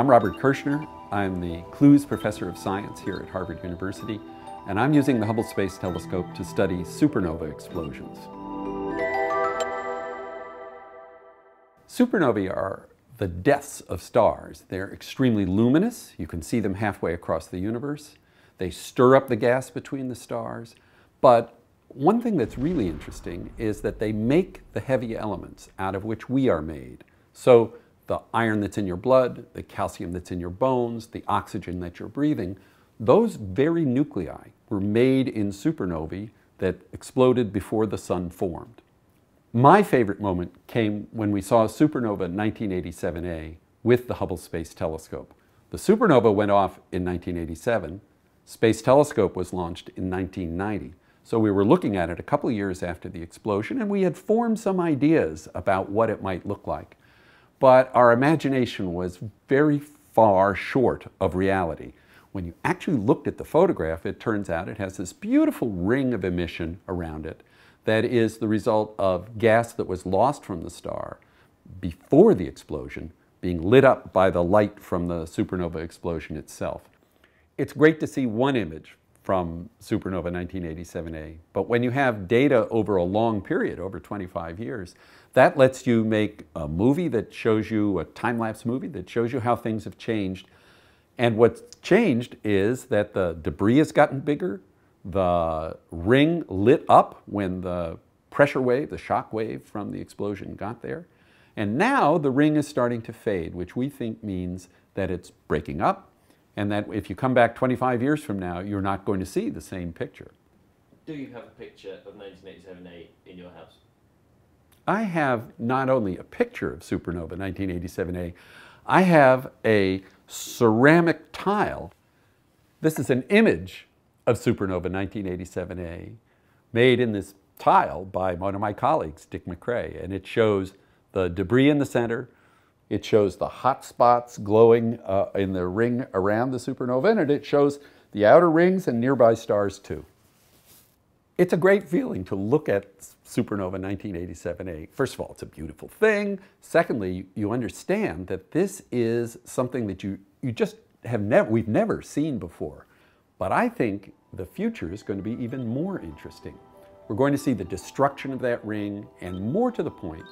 I'm Robert Kirshner. I'm the CLUES Professor of Science here at Harvard University, and I'm using the Hubble Space Telescope to study supernova explosions. Supernovae are the deaths of stars. They're extremely luminous. You can see them halfway across the universe. They stir up the gas between the stars. But one thing that's really interesting is that they make the heavy elements out of which we are made. So the iron that's in your blood, the calcium that's in your bones, the oxygen that you're breathing, those very nuclei were made in supernovae that exploded before the sun formed. My favorite moment came when we saw supernova 1987A with the Hubble Space Telescope. The supernova went off in 1987. Space Telescope was launched in 1990. So we were looking at it a couple years after the explosion, and we had formed some ideas about what it might look like. But our imagination was very far short of reality. When you actually looked at the photograph, it turns out it has this beautiful ring of emission around it. That is the result of gas that was lost from the star before the explosion being lit up by the light from the supernova explosion itself. It's great to see one image from supernova 1987A, but when you have data over a long period, over 25 years, that lets you make a movie that shows you, a time-lapse movie that shows you how things have changed. And what's changed is that the debris has gotten bigger, the ring lit up when the pressure wave, the shock wave from the explosion got there. And now the ring is starting to fade, which we think means that it's breaking up and that if you come back 25 years from now, you're not going to see the same picture. Do you have a picture of 1987A in your house? I have not only a picture of supernova 1987A, I have a ceramic tile. This is an image of supernova 1987A, made in this tile by one of my colleagues, Dick McCray, and it shows the debris in the center, it shows the hot spots glowing in the ring around the supernova, and it shows the outer rings and nearby stars too. It's a great feeling to look at supernova 1987A. First of all, it's a beautiful thing. Secondly, you understand that this is something that we've never seen before. But I think the future is going to be even more interesting. We're going to see the destruction of that ring, and more to the point,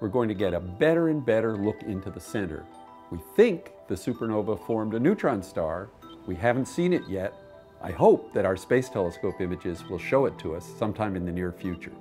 we're going to get a better and better look into the center. We think the supernova formed a neutron star. We haven't seen it yet. I hope that our space telescope images will show it to us sometime in the near future.